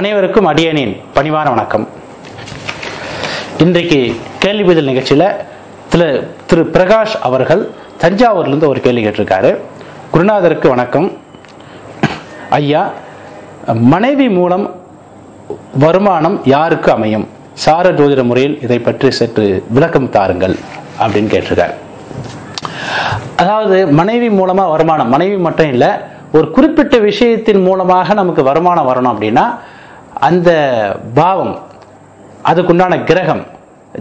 அனைவருக்கும் அடியனின் பணிவான வணக்கம். இன்றைக்கு கேள்வி பதில் நிகழ்ச்சியில் திரு பிரகாஷ் அவர்கள் தஞ்சாவூர்லேருந்து ஒரு கேள்வி கேட்டிருக்காரு. குருநாதருக்கு வணக்கம் ஐயா. மனைவி மூலம் வருமானம் யாருக்கு அமையும்? சார ஜோதிட முறையில் இதை பற்றி சற்று விளக்கம் தாருங்கள் அப்படின்னு கேட்டிருக்காரு. அதாவது மனைவி மூலமாக வருமானம், மனைவி மட்டும் இல்லை, ஒரு குறிப்பிட்ட விஷயத்தின் மூலமாக நமக்கு வருமானம் வரணும் அப்படின்னா அந்த பாவம், அதுக்குண்டான கிரகம்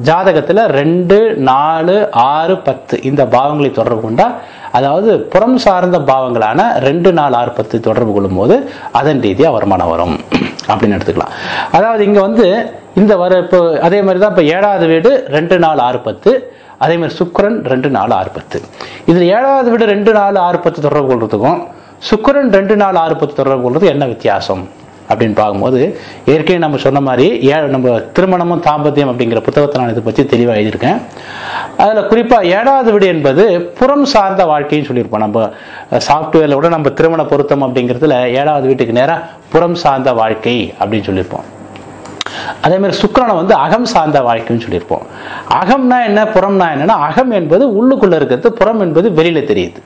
ஜாதகத்தில் 2, 4, 6, 10 இந்த பாவங்களை தொடர்பு கொண்டா, அதாவது புறம் சார்ந்த பாவங்களான 2, 4, 6, 10 தொடர்பு கொள்ளும் போது அதன் ரீதியாக வருமானம் வரும் அப்படின்னு எடுத்துக்கலாம். அதாவது இங்கே இந்த இப்போ அதே மாதிரி தான் இப்போ 7வது வீடு 2, 4, 6, 10, அதே மாதிரி சுக்கிரன் 2, 4, 6, 10. இதில் 7வது வீடு 2, 4, 6, 10 தொடர்பு கொள்றதுக்கும் சுக்கிரன் 2, 4, 6, 10 தொடர்பு கொள்வது என்ன வித்தியாசம் அப்படின்னு பார்க்கும்போது, ஏற்கனவே நம்ம சொன்ன மாதிரி நம்ம திருமணமும் தாம்பத்தியம் அப்படிங்கிற புத்தகத்தை நான் இதை பற்றி தெளிவாக எழுதியிருக்கேன். அதில் குறிப்பாக 7வது வீடு என்பது புறம் சார்ந்த வாழ்க்கைன்னு சொல்லியிருப்போம். நம்ம சாஃப்ட்வேரில் கூட நம்ம திருமண பொருத்தம் அப்படிங்கிறதுல 7வது வீட்டுக்கு நேராக புறம் சார்ந்த வாழ்க்கை அப்படின்னு சொல்லியிருப்போம். அதேமாதிரி சுக்கிரனை அகம் சார்ந்த வாழ்க்கைன்னு சொல்லியிருப்போம். அகம்னா என்ன, புறம்னா என்னன்னா, அகம் என்பது உள்ளுக்குள்ளே இருக்கிறது, புறம் என்பது வெளியில் தெரியுது.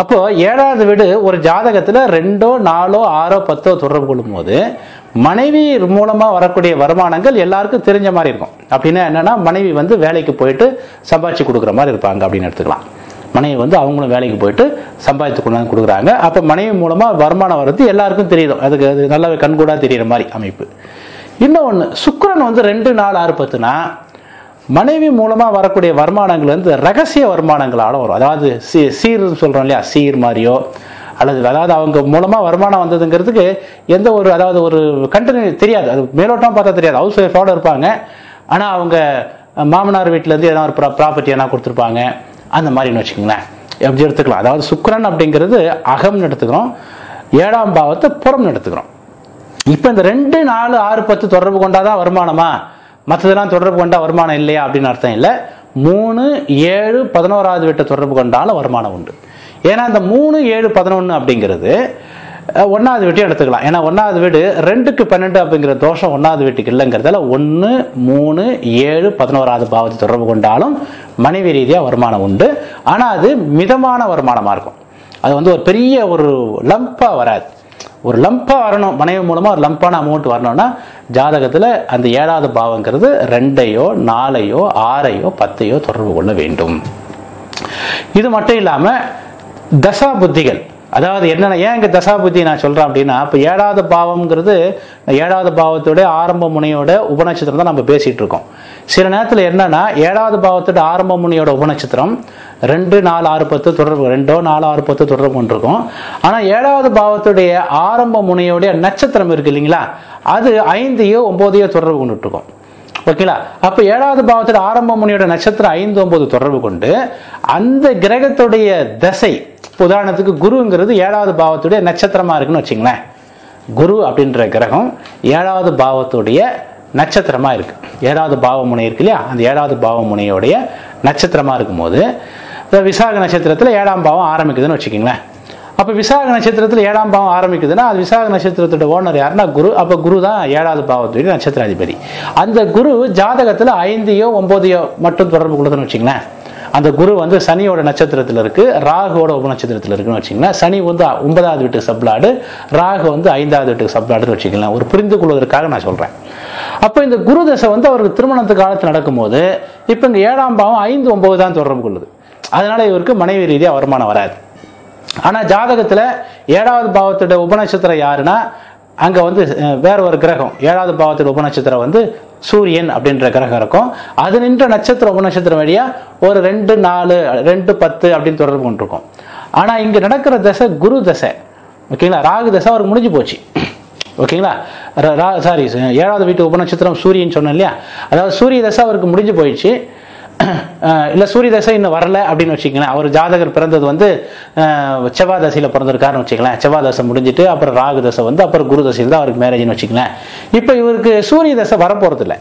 அப்போ 7வது வீடு ஒரு ஜாதகத்தில் 2, 4, 6, 10 தொடர்பு கொள்ளும் போது மனைவி மூலமாக வரக்கூடிய வருமானங்கள் எல்லாருக்கும் தெரிஞ்ச மாதிரி இருக்கும். அப்படின்னா என்னன்னா, மனைவி வேலைக்கு போயிட்டு சம்பாதிச்சு கொடுக்குற மாதிரி இருப்பாங்க அப்படின்னு எடுத்துக்கலாம். மனைவி அவங்களும் வேலைக்கு போயிட்டு சம்பாதித்து கொண்டு வந்து கொடுக்குறாங்க. அப்போ மனைவி மூலமாக வருமானம் வர்றது எல்லாருக்கும் தெரியும். அதுக்கு அது நல்லாவே கண்கூடாக தெரிகிற மாதிரி அமைப்பு. இன்னொன்று, சுக்கிரன் 2, 4, 6, 10னா மனைவி மூலமாக வரக்கூடிய வருமானங்கள் ரகசிய வருமானங்களால் வரும். அதாவது சீர்னு சொல்கிறோம் இல்லையா, சீர் மாதிரியோ அல்லது அதாவது அவங்க மூலமாக வருமானம் வந்ததுங்கிறதுக்கு எந்த ஒரு அதாவது ஒரு கண்டினியூ தெரியாது, அது மேலோட்டம் பார்த்தா தெரியாது. ஹவுஸ் ஒய்ஃபோடு இருப்பாங்க, ஆனால் அவங்க மாமனார் வீட்டிலேருந்து எதனா ஒரு ப்ராப்பர்ட்டி எதனா கொடுத்துருப்பாங்க, அந்த மாதிரின்னு வச்சுக்கோங்களேன். எப்படி எடுத்துக்கலாம், அதாவது சுக்கிரன் அப்படிங்கிறது அகம்னு எடுத்துக்கிறோம், 7ஆம் பாவத்தை புறம்னு எடுத்துக்கிறோம். இப்போ இந்த 2, 4, 6, 10 தொடர்பு கொண்டாதான் வருமானமா, மற்றதெல்லாம் தொடர்பு கொண்டால் வருமானம் இல்லையா அப்படின்னு அர்த்தம் இல்லை. 3, 7, 11வது வீட்டை தொடர்பு கொண்டாலும் வருமானம் உண்டு. ஏன்னா இந்த 3, 7, 11 அப்படிங்கிறது 1வது வீட்டையும் எடுத்துக்கலாம். ஏன்னா 1வது வீடு 2க்கு 12 அப்படிங்கிற தோஷம் 1வது வீட்டுக்கு இல்லைங்கிறதால 1, 3, 7, 11வது பாவத்தை தொடர்பு கொண்டாலும் மனைவி ரீதியாக வருமானம் உண்டு. ஆனால் அது மிதமான வருமானமாக இருக்கும். அது ஒரு பெரிய ஒரு லம்பாக வராது. ஒரு லம்பாக வரணும், மனைவி மூலமாக ஒரு லம்பான அமௌண்ட் வரணும்னா ஜாதகத்தில் அந்த 7வது பாவங்கிறது 2யோ 4யோ 6யோ 10யோ தொடர்பு கொள்ள வேண்டும். இது மட்டும் இல்லாமல் தசா புத்திகள், அதாவது என்னென்ன, ஏன் இங்கே தசா புத்தி நான் சொல்கிறேன் அப்படின்னா, இப்போ 7வது பாவங்கிறது 7வது பாவத்தோடைய ஆரம்ப முனையோட உபநட்சத்திரம் தான் நம்ம பேசிகிட்டு இருக்கோம். சில நேரத்தில் என்னென்னா, 7வது பாவத்தோட ஆரம்ப முனையோட உபநட்சத்திரம் 2, 4, 6, 10 தொடர்பு, 2, 4, 6, 10 தொடர்பு கொண்டிருக்கும். ஆனால் 7வது பாவத்துடைய ஆரம்ப முனையோடைய நட்சத்திரம் இருக்குது இல்லைங்களா, அது 5யோ 9யோ தொடர்பு கொண்டுட்டு இருக்கும். ஓகேங்களா, அப்போ 7வது பாவத்தோட ஆரம்ப முனையோட நட்சத்திரம் 5, 9 தொடர்பு கொண்டு அந்த கிரகத்துடைய தசை, உதாரணத்துக்கு குருங்கிறது 7வது பாவத்துடைய நட்சத்திரமாக இருக்குன்னு வச்சுங்களேன். குரு அப்படின்ற கிரகம் 7வது பாவத்துடைய நட்சத்திரமாக இருக்குது. 7வது பாவமுனை இருக்கு இல்லையா, அந்த 7வது பாவமுனையோடைய நட்சத்திரமாக இருக்கும்போது விசாக நட்சத்திரத்தில் 7ஆம் பாவம் ஆரம்பிக்குதுன்னு வச்சுக்கோங்களேன். அப்போ விசாக நட்சத்திரத்தில் 7ஆம் பாவம் ஆரம்பிக்குதுன்னா அது விசாக நட்சத்திரத்தோட ஓனர் யாருன்னா குரு. அப்போ குரு தான் 7வது பாவத்துடைய நட்சத்திராதிபதி. அந்த குரு ஜாதகத்தில் 5யோ 9யோ மட்டும் தொடர்பு கொள்ளுதுன்னு வச்சுங்களேன். அந்த குரு சனியோட நட்சத்திரத்தில் இருக்கு, ராகுவோட உபநட்சத்திரத்தில் இருக்குன்னு வச்சுக்கோங்களேன். சனி 9வது வீட்டுக்கு சப்ளாடு, ராகு 5வது வீட்டுக்கு சப்ளாடுன்னு வச்சுக்கலாம். ஒரு புரிந்து கொள்வதற்காக நான் சொல்கிறேன். அப்போ இந்த குரு தசை அவருக்கு திருமணத்து காலத்தில் நடக்கும்போது இப்போ இந்த 7ஆம் பாவம் 5, 9 தான் தொடர்பு கொள்ளுது. அதனால இவருக்கு மனைவி ரீதியாக வருமானம் வராது. ஆனால் ஜாதகத்தில் 7வது பாவத்தோட உபநட்சத்திரம் யாருன்னா, அங்கே வேற ஒரு கிரகம் 7வது பாவத்தோட உபநட்சத்திரம் சூரியன் அப்படின்ற கிரகம் இருக்கும். அது நின்ற நட்சத்திரம் உபநட்சத்திரம் வழியாக ஒரு 2, 4, 2, 10 அப்படின்னு தொடர்பு கொண்டிருக்கும். ஆனால் இங்கே நடக்கிற தசை குரு தசை. ஓகேங்களா, ராகு தசை அவருக்கு முடிஞ்சு போச்சு. ஓகேங்களா, 7வது வீட்டு உபநட்சத்திரம் சூரியன் சொன்னேன் இல்லையா, அதாவது சூரிய தசை அவருக்கு முடிஞ்சு போயிடுச்சு. இல்லை சூரிய தசை இன்னும் வரலை அப்படின்னு வச்சுக்கங்களேன். அவர் ஜாதகர் பிறந்தது செவ்வாய் தசையில் பிறந்திருக்காருன்னு வச்சுக்கங்களேன். செவ்வாய் தசை முடிஞ்சுட்டு அப்புறம் ராகு தசை அப்புறம் குரு தசையில் தான் அவருக்கு மேரேஜ்னு வச்சுக்கங்களேன். இப்போ இவருக்கு சூரிய தசை வரப்போகிறது இல்லை.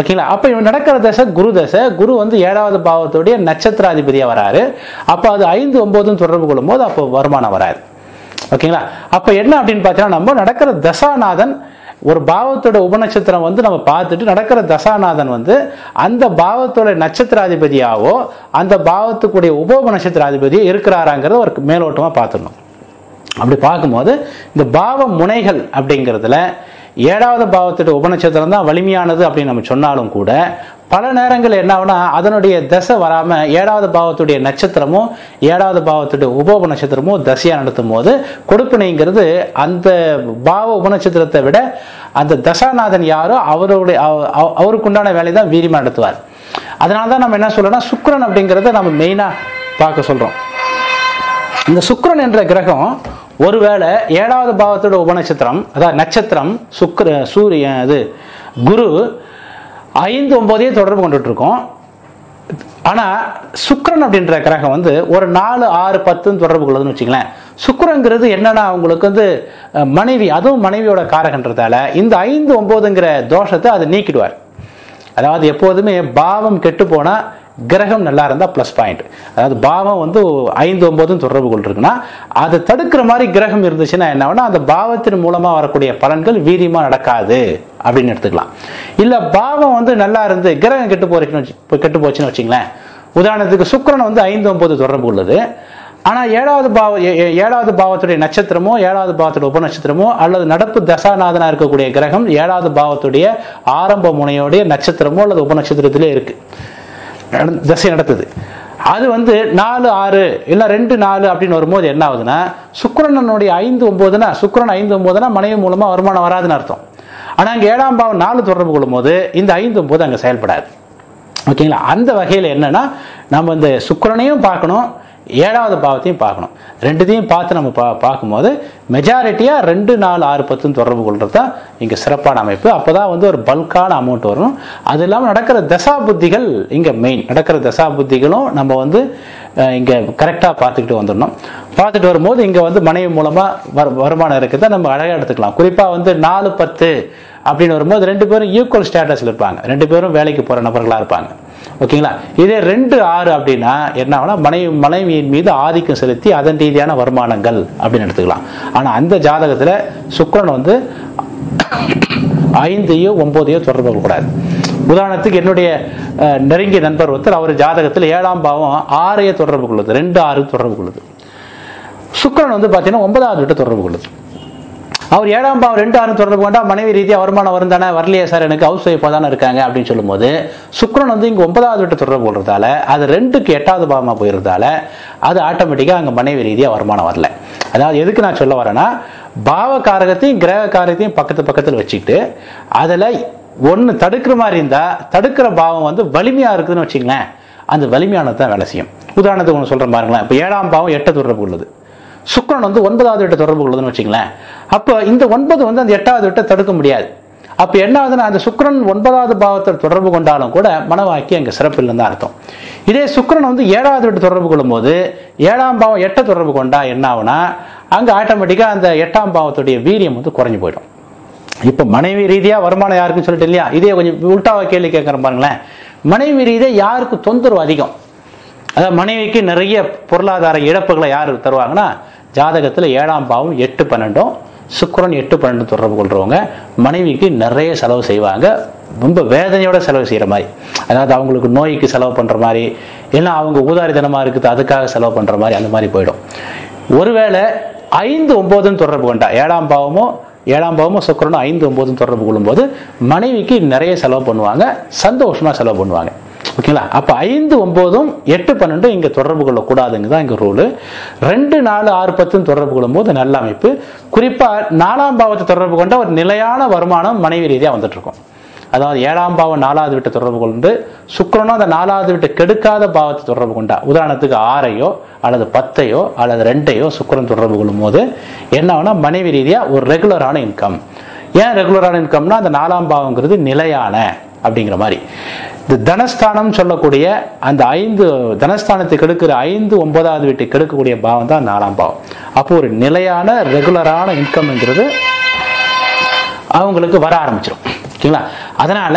ஓகேங்களா, அப்போ இவன் நடக்கிற தசை குரு தசை. குரு 7வது பாவத்துடைய நட்சத்திராதிபதியாக வராரு. அப்போ அது 5, 9 தொடர்பு கொள்ளும் போது அப்போ வருமானம் வராது. ஓகேங்களா, அப்போ என்ன அப்படின்னு பார்த்தீங்கன்னா, நம்ம நடக்கிற தசாநாதன் ஒரு பாவத்தோட உபநட்சத்திரம் வந்து நம்ம பார்த்துட்டு நடக்கிற தசாநாதன் வந்து அந்த பாவத்தோட நட்சத்திராதிபதியாவோ அந்த பாவத்துக்குடைய உபோப நட்சத்திராதிபதியோ இருக்கிறாராங்கிறத ஒரு மேலோட்டமாக பார்த்துடணும். அப்படி பார்க்கும்போது இந்த பாவ முனைகள் அப்படிங்கிறதுல ஏழாவது பாவத்தோட உபநட்சத்திரம் தான் வலிமையானது அப்படின்னு நம்ம சொன்னாலும் கூட பல நேரங்கள் என்ன ஆகுனா அதனுடைய தசை வராமல் ஏழாவது பாவத்துடைய நட்சத்திரமும் ஏழாவது பாவத்துடைய உபோப நட்சத்திரமும் தசையாக நடத்தும் போது கொடுப்பினைங்கிறது அந்த பாவ உபநட்சத்திரத்தை விட அந்த தசாநாதன் யாரோ அவருடைய அவருக்குண்டான வேலையை தான் வீரியமாக நடத்துவார். அதனால தான் நம்ம என்ன சொல்றோம்னா சுக்கிரன் அப்படிங்கிறத நம்ம மெயினாக பார்க்க சொல்கிறோம். இந்த சுக்கிரன் என்ற கிரகம் ஒருவேளை ஏழாவது பாவத்தோட உபநட்சத்திரம் அதாவது நட்சத்திரம் சூரியன் அது குரு 5-9 தொடர்பு கொண்டுட்டு இருக்கோம். ஆனால் சுக்கிரன் அப்படின்ற கிரகம் வந்து ஒரு 4, 6, 10 தொடர்பு கொள்ளுதுன்னு வச்சுக்கலாம். சுக்கிரங்கிறது என்னன்னா அவங்களுக்கு வந்து மனைவி, அதுவும் மனைவியோட காரகன்றதால இந்த 5-9 தோஷத்தை அதை நீக்கிடுவார். அதாவது எப்போதுமே பாவம் கெட்டு போனால் கிரகம் நல்லா இருந்தால் ப்ளஸ் பாயிண்ட். அதாவது பாவம் வந்து 5-9 தொடர்பு கொள்றதுன்னா அதை தடுக்கிற மாதிரி கிரகம் இருந்துச்சுன்னா என்ன ஆகும்னா அந்த பாவத்தின் மூலமாக வரக்கூடிய பலன்கள் வீரியமாக நடக்காது அப்படின்னு எடுத்துக்கலாம். இல்லை பாவம் வந்து நல்லா இருந்து கிரகம் கெட்டு போச்சுன்னு வச்சுங்களேன். உதாரணத்துக்கு சுக்கிரன் வந்து 5-9 தொடர்பு உள்ளது. ஆனால் ஏழாவது பாவத்துடைய நட்சத்திரமோ ஏழாவது பாவத்துடைய உபநட்சத்திரமோ அல்லது நடப்பு தசாநாதனாக இருக்கக்கூடிய கிரகம் ஏழாவது பாவத்துடைய ஆரம்ப முனையோடைய நட்சத்திரமோ அல்லது உபநட்சத்திரத்திலே இருக்குது தசை நடத்துது. அது வந்து 4-6 இல்லை 2-4 அப்படின்னு வரும்போது என்ன ஆகுதுன்னா சுக்கிரனுடைய 5-9னா சுக்கிரன் 5-9னா மனைவி மூலமாக வருமானம் வராதுன்னு அர்த்தம். ஆனால் அங்கே 7ஆம் பாவம் 4 தொடர்பு கொள்ளும்போது இந்த 5-9 அங்கே செயல்படாது. ஓகேங்களா? அந்த வகையில் என்னன்னா நம்ம இந்த சுக்கிரனையும் பார்க்கணும், ஏழாவது பாவத்தையும் பார்க்கணும். ரெண்டுத்தையும் பார்த்து நம்ம பார்க்கும்போது மெஜாரிட்டியாக 2, 4, 6, 10 தொடர்பு கொள்வது தான் இங்கே சிறப்பான அமைப்பு. அப்போ தான் வந்து ஒரு பல்கான அமௌண்ட் வரும். அது இல்லாமல் நடக்கிற தசா புத்திகள் இங்கே மெயின். நடக்கிற தசா புத்திகளும் நம்ம வந்து இங்கே கரெக்டாக பார்த்துக்கிட்டு வந்துடணும். பார்த்துட்டு வரும்போது இங்கே வந்து மனைவி மூலமாக வருமானம் இருக்குதான் நம்ம அழகாக எடுத்துக்கலாம். குறிப்பாக வந்து 4-10 அப்படின்னு வரும்போது 2 பேரும் ஈக்குவல் ஸ்டேட்டஸில் இருப்பாங்க. 2 பேரும் வேலைக்கு போகிற நபர்களாக இருப்பாங்க. ஓகேங்களா? இதே 2-6 அப்படின்னா என்ன ஆகுனா மனைவியின் மீது ஆதிக்கம் செலுத்தி அதன் ரீதியான வருமானங்கள் அப்படின்னு எடுத்துக்கலாம். ஆனால் அந்த ஜாதகத்தில் சுக்கிரன் வந்து 5-9 தொடர்பு கொள்ளக்கூடாது. உதாரணத்துக்கு என்னுடைய நெருங்கிய நண்பர் ஒருத்தர் அவர் ஜாதகத்தில் 7ஆம் பாவம் 6 தொடர்பு கொள்ளுது, 2-6 தொடர்பு கொள்ளுது. சுக்கிரன் வந்து பார்த்தீங்கன்னா 9ஆவது தொடர்பு கொள்ளுது. அவர் 7ஆம் பாவம் 2-6 தொடர்பு கொண்டா மனைவி ரீதியாக வருமானம் வரும் தானே, வரலையே சார் எனக்கு ஹவுஸ் ஒய்ஃபாக தானே இருக்காங்க அப்படின்னு சொல்லும்போது சுக்கிரன் வந்து இங்கே 9ஆவது தொடர்பு கொள்றதால அது 2க்கு 8ஆவது பாவமாக போயிருந்தால அது ஆட்டோமேட்டிக்காக அங்கே மனைவி ரீதியாக வருமானம் வரல. அதாவது எதுக்கு நான் சொல்ல வரேன்னா பாவ காரகத்தையும் கிரக காரகத்தையும் பக்கத்தில் வச்சுக்கிட்டு அதில் ஒன்று தடுக்கிற மாதிரி இருந்தால் தடுக்கிற பாவம் வந்து வலிமையாக இருக்குதுன்னு வச்சுங்களேன். அந்த வலிமையானது தான் வேலை செய்யும். உதாரணத்துக்கு ஒன்று சொல்கிறேன் பாருங்களேன். இப்போ 7ஆம் பாவம் 8 தொடர்பு உள்ளது, சுக்கிரன் வந்து 9ஆவது தொடர்பு கொள்ளுதுன்னு வச்சுங்களேன். அப்போ இந்த 9 வந்து அந்த 8ஆவது தடுக்க முடியாது. அப்போ என்ன ஆகுதுன்னா அந்த சுக்கிரன் 9ஆவது பாவத்தை தொடர்பு கொண்டாலும் கூட மனவாக்கி அங்கே சிறப்பு இல்லைன்னு தான் அர்த்தம். இதே சுக்கிரன் வந்து 7ஆவது தொடர்பு கொள்ளும்போது 7ஆம் பாவம் 8 தொடர்பு கொண்டா என்ன ஆகுனா அங்கே ஆட்டோமேட்டிக்காக அந்த 8ஆம் பாவத்துடைய வீரியம் வந்து குறைஞ்சி போயிடும். இப்போ மனைவி ரீதியாக வருமானம் யாருக்குன்னு சொல்லிட்டு இல்லையா, இதே கொஞ்சம் உல்டாவை கேள்வி கேட்குற பாருங்களேன். மனைவி ரீதியாக யாருக்கு தொந்தரவு அதிகம், அதாவது மனைவிக்கு நிறைய பொருளாதார இழப்புகளை யார் தருவாங்கன்னா ஜாதகத்தில் 7ஆம் பாவம் 8-12 சுக்கிரன் 8-12 தொடர்பு கொள்றவங்க மனைவிக்கு நிறைய செலவு செய்வாங்க. ரொம்ப வேதனையோட செலவு செய்கிற மாதிரி, அதாவது அவங்களுக்கு நோய்க்கு செலவு பண்ணுற மாதிரி, ஏன்னா அவங்க ஊதாரித்தனமாக இருக்குது அதுக்காக செலவு பண்ணுற மாதிரி அந்த மாதிரி போயிடும். ஒருவேளை 5-9 தொடர்பு கொண்டா 7ஆம் பாவமும் சுக்கிரனும் 5-9 தொடர்பு கொள்ளும்போது மனைவிக்கு நிறைய செலவு பண்ணுவாங்க, சந்தோஷமாக செலவு பண்ணுவாங்க. ஓகேங்களா? அப்போ 5-9, 8-12 இங்கே தொடர்பு கொள்ளக்கூடாதுங்க தான் இங்கே ரூலு. 2, 4, 6, 10 தொடர்பு கொள்ளும்போது நல்ல அமைப்பு. குறிப்பாக 4ஆம் பாவத்தை தொடர்பு கொண்ட ஒரு நிலையான வருமானம் மனைவி ரீதியாக வந்துட்டு இருக்கும். அதாவது 7ஆம் பாவம் 4ஆவது தொடர்பு கொண்டு சுக்கிரனும் அந்த 4ஆவது கெடுக்காத பாவத்தை தொடர்பு கொண்டா உதாரணத்துக்கு 6ஐயோ அல்லது 10ஐயோ அல்லது 2ஐயோ சுக்கிரன் தொடர்பு கொள்ளும் போது என்ன ஆகுனா மனைவி ரீதியாக ஒரு ரெகுலரான இன்கம். ஏன் ரெகுலரான இன்கம்னா அந்த 4ஆம் பாவங்கிறது நிலையான அப்படிங்கிற மாதிரி. இந்த தனஸ்தானம் சொல்லக்கூடிய அந்த 5 தனஸ்தானத்தை கெடுக்கிற 5-9 கெடுக்கக்கூடிய பாவம் தான் 4ஆம் பாவம். அப்போ ஒரு நிலையான ரெகுலரான இன்கம்ங்கிறது அவங்களுக்கு வர ஆரம்பிச்சிடும். ஓகேங்களா? அதனால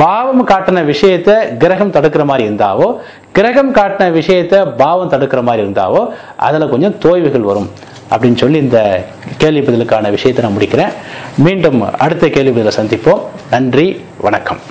பாவம் காட்டின விஷயத்தை கிரகம் தடுக்கிற மாதிரி இருந்தாவோ கிரகம் காட்டின விஷயத்தை பாவம் தடுக்கிற மாதிரி இருந்தாவோ அதில் கொஞ்சம் தோய்வுகள் வரும் அப்படின்னு சொல்லி இந்த கேள்வி பதிலுக்கான விஷயத்தை நான் முடிக்கிறேன். மீண்டும் அடுத்த கேள்வி பதிலை சந்திப்போம். நன்றி, வணக்கம்.